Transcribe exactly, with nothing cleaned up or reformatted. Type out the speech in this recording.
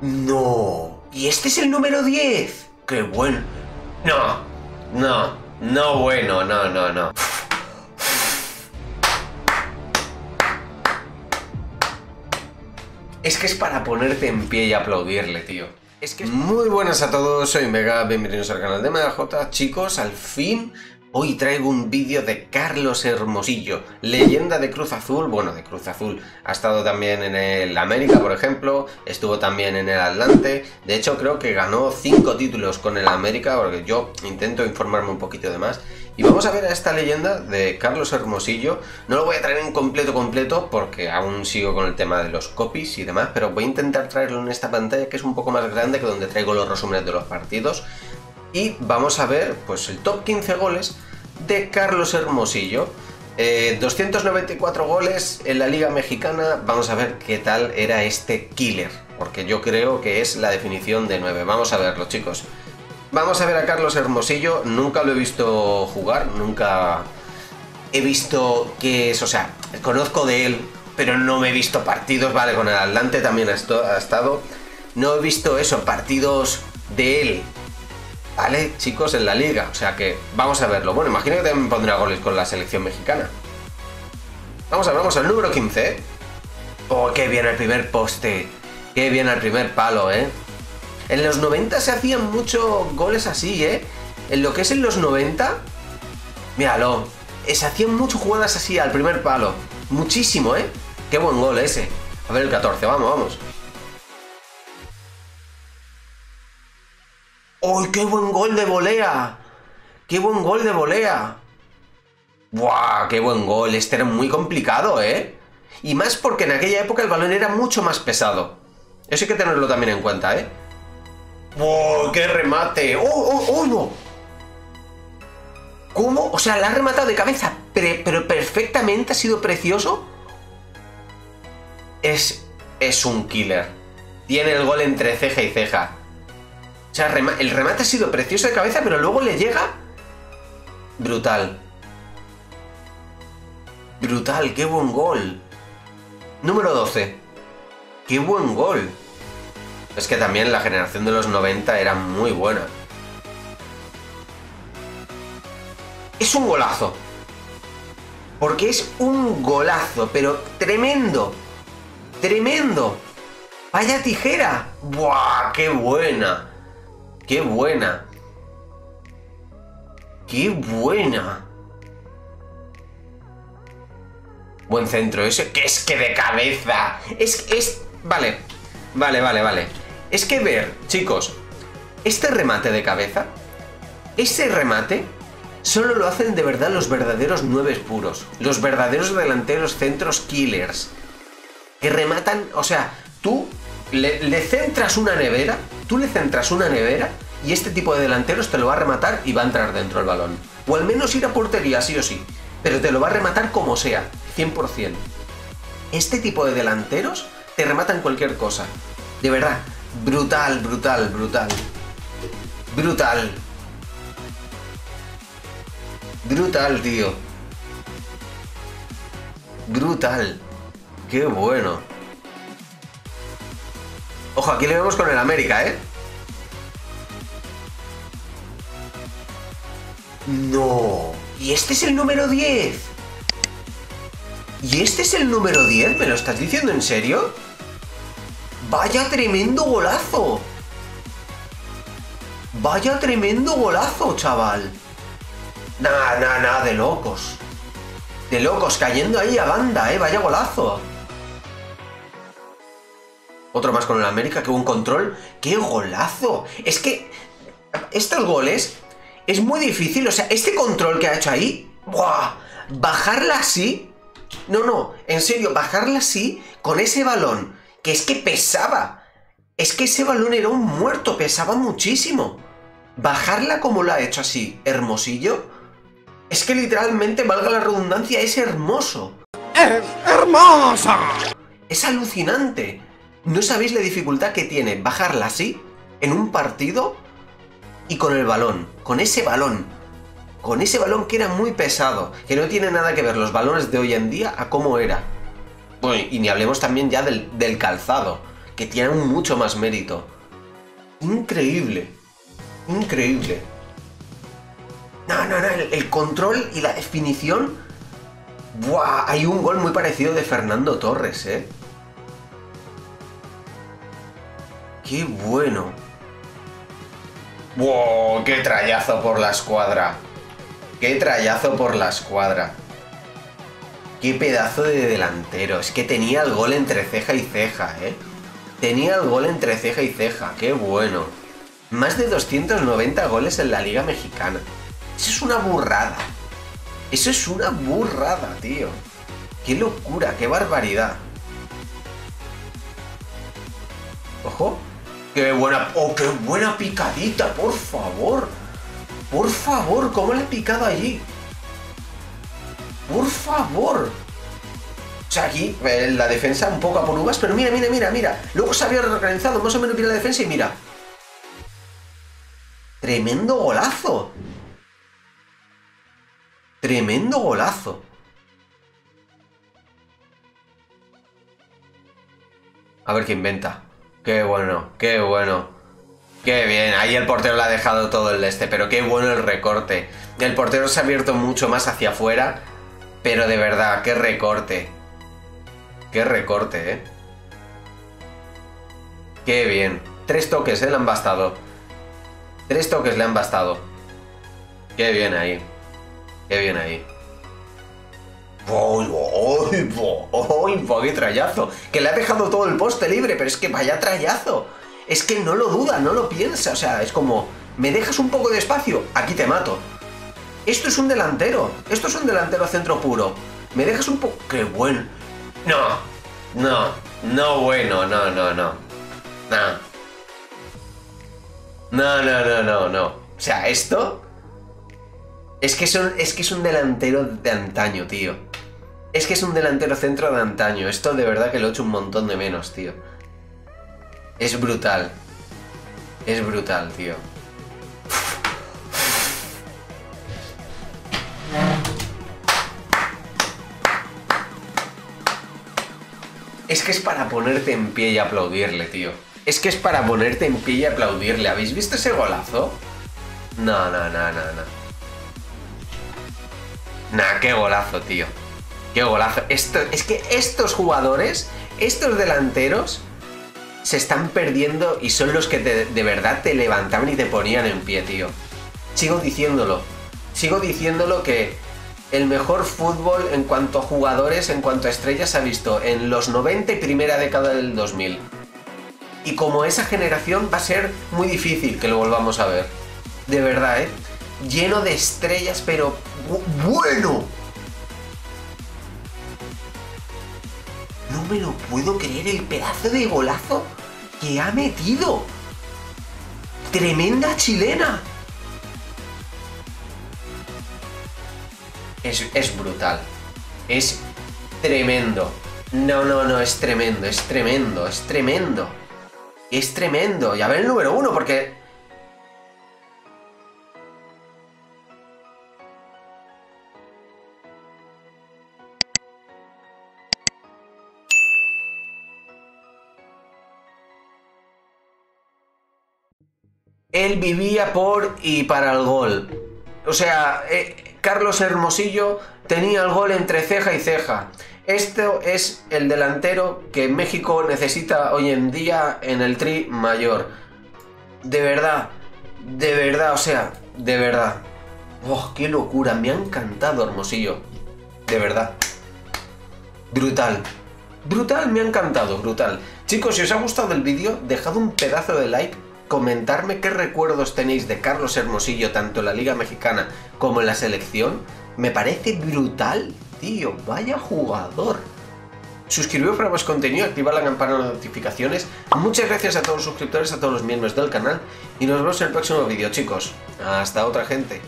No. ¿Y este es el número diez? ¡Qué bueno! No, no, no bueno, no, no, no. Es que es para ponerte en pie y aplaudirle, tío. Es que es... Muy buenas a todos, soy Mega, bienvenidos al canal de Mega Jotta. Chicos, al fin... Hoy traigo un vídeo de Carlos Hermosillo, leyenda de Cruz Azul, bueno, de Cruz Azul, ha estado también en el América, por ejemplo, estuvo también en el Atlante, de hecho creo que ganó cinco títulos con el América, porque yo intento informarme un poquito de más, y vamos a ver a esta leyenda de Carlos Hermosillo. No lo voy a traer en completo completo, porque aún sigo con el tema de los copies y demás, pero voy a intentar traerlo en esta pantalla que es un poco más grande, que donde traigo los resúmenes de los partidos. Y vamos a ver pues el top quince goles de Carlos Hermosillo. Eh, doscientos noventa y cuatro goles en la Liga Mexicana. Vamos a ver qué tal era este killer, porque yo creo que es la definición de nueve. Vamos a verlo, chicos. Vamos a ver a Carlos Hermosillo. Nunca lo he visto jugar, nunca he visto qué es, o sea, conozco de él, pero no me he visto partidos, ¿vale? Con el Atlante también ha estado. No he visto eso, partidos de él, ¿vale, chicos? En la liga, o sea que vamos a verlo. Bueno, imagino que también pondrá goles con la selección mexicana. Vamos a ver, vamos al número quince, ¿eh? Oh, qué bien al primer poste, qué bien al primer palo, ¿eh? En los noventa se hacían muchos goles así, ¿eh? En lo que es en los noventa, míralo, se hacían muchas jugadas así al primer palo. Muchísimo, ¿eh? Qué buen gol ese. A ver el catorce, vamos, vamos. ¡Uy, qué buen gol de volea! ¡Qué buen gol de volea! ¡Buah, qué buen gol! Este era muy complicado, ¿eh? Y más porque en aquella época el balón era mucho más pesado. Eso hay que tenerlo también en cuenta, ¿eh? ¡Buah, qué remate! ¡Oh, oh, oh, no! ¿Cómo? O sea, la ha rematado de cabeza, pero, pero perfectamente, ha sido precioso. Es, es un killer. Tiene el gol entre ceja y ceja. O sea, el remate ha sido precioso de cabeza, pero luego le llega... Brutal. Brutal, qué buen gol. Número doce. Qué buen gol. Es que también la generación de los noventa era muy buena. Es un golazo. Porque es un golazo, pero tremendo. Tremendo. Vaya tijera. ¡Buah, qué buena! ¡Qué buena! ¡Qué buena! Buen centro ese. ¡Que es que de cabeza! Es que es... Vale, vale, vale, vale. Es que ver, chicos, este remate de cabeza, ese remate, solo lo hacen de verdad los verdaderos nueve puros. Los verdaderos delanteros centros killers. Que rematan... O sea, tú... Le, le centras una nevera, tú le centras una nevera y este tipo de delanteros te lo va a rematar y va a entrar dentro el balón. O al menos ir a portería, sí o sí, pero te lo va a rematar como sea, cien por cien. Este tipo de delanteros te rematan cualquier cosa. De verdad, brutal, brutal, brutal. Brutal. Brutal, tío. Brutal. Qué bueno. Ojo, aquí le vemos con el América, ¿eh? ¡No! ¿Y este es el número diez? ¿Y este es el número diez? ¿Me lo estás diciendo en serio? ¡Vaya tremendo golazo! ¡Vaya tremendo golazo, chaval! Nah, nah, nah, de locos. De locos, cayendo ahí a banda, ¿eh? ¡Vaya golazo! Otro más con el América, que buen control. ¡Qué golazo! Es que estos goles es muy difícil. O sea, este control que ha hecho ahí, ¡buah! Bajarla así. No, no, en serio, bajarla así con ese balón. Que es que pesaba. Es que ese balón era un muerto, pesaba muchísimo. Bajarla como lo ha hecho así, Hermosillo. Es que literalmente, valga la redundancia, es hermoso. ¡Es hermosa! Es alucinante. ¿No sabéis la dificultad que tiene bajarla así, en un partido, y con el balón? Con ese balón. Con ese balón que era muy pesado, que no tiene nada que ver los balones de hoy en día a cómo era. Bueno, y ni hablemos también ya del, del calzado, que tienen mucho más mérito. Increíble. Increíble. No, no, no. El, el control y la definición. ¡Buah! Hay un gol muy parecido de Fernando Torres, ¿eh? ¡Qué bueno! ¡Wow! ¡Qué trayazo por la escuadra! ¡Qué trayazo por la escuadra! ¡Qué pedazo de delantero! Es que tenía el gol entre ceja y ceja, ¿eh? Tenía el gol entre ceja y ceja. ¡Qué bueno! Más de doscientos noventa goles en la Liga Mexicana. Eso es una burrada. Eso es una burrada, tío. ¡Qué locura! ¡Qué barbaridad! ¡Ojo! ¡Qué buena! ¡Oh, qué buena picadita! ¡Por favor! ¡Por favor! ¿Cómo le he picado allí? ¡Por favor! O sea, aquí eh, la defensa un poco a por uvas, pero mira, mira, mira, mira. Luego se había reorganizado, más o menos bien la defensa y mira. ¡Tremendo golazo! ¡Tremendo golazo! A ver qué inventa. ¡Qué bueno! ¡Qué bueno! ¡Qué bien! Ahí el portero le ha dejado todo el este, pero qué bueno el recorte. El portero se ha abierto mucho más hacia afuera, pero de verdad, ¡qué recorte! ¡Qué recorte, eh! ¡Qué bien! Tres toques, ¿eh? Le han bastado. Tres toques le han bastado. ¡Qué bien ahí! ¡Qué bien ahí! ¡Uy, uy, uy! ¡Qué trayazo! Que le ha dejado todo el poste libre, pero es que vaya trayazo. Es que no lo duda, no lo piensa. O sea, es como, me dejas un poco de espacio, aquí te mato. Esto es un delantero. Esto es un delantero centro puro. Me dejas un poco... ¡Qué bueno! ¡No! ¡No! ¡No bueno! ¡No, no, no! ¡No! No, no, no, no, no. O sea, esto... Es que, son, es que es un delantero de antaño, tío. Es que es un delantero centro de antaño. Esto de verdad que lo he hecho un montón de menos, tío. Es brutal. Es brutal, tío. Es que es para ponerte en pie y aplaudirle, tío. Es que es para ponerte en pie y aplaudirle. ¿Habéis visto ese golazo? No, no, no, no, no. Nah, qué golazo, tío. Qué golazo. Esto, es que estos jugadores, estos delanteros, se están perdiendo y son los que te, de verdad te levantaban y te ponían en pie, tío. Sigo diciéndolo. Sigo diciéndolo que el mejor fútbol en cuanto a jugadores, en cuanto a estrellas, se ha visto en los noventa y primera década del dos mil. Y como esa generación va a ser muy difícil que lo volvamos a ver. De verdad, ¿eh? Lleno de estrellas, pero... ¡Bueno! No me lo puedo creer el pedazo de golazo que ha metido. ¡Tremenda chilena! Es, es brutal. Es tremendo. No, no, no, es tremendo, es tremendo, es tremendo. Es tremendo. Y a ver el número uno, porque... Él vivía por y para el gol. O sea, eh, Carlos Hermosillo tenía el gol entre ceja y ceja. Esto es el delantero que México necesita hoy en día en el tri mayor. De verdad, de verdad, o sea, de verdad. ¡Oh, qué locura! Me ha encantado Hermosillo. De verdad. Brutal. Brutal, me ha encantado, brutal. Chicos, si os ha gustado el vídeo, dejad un pedazo de like. Comentarme qué recuerdos tenéis de Carlos Hermosillo tanto en la Liga Mexicana como en la selección. Me parece brutal, tío. Vaya jugador. Suscribiros para más contenido, activar la campana de notificaciones. Muchas gracias a todos los suscriptores, a todos los miembros del canal. Y nos vemos en el próximo vídeo, chicos. Hasta otra, gente.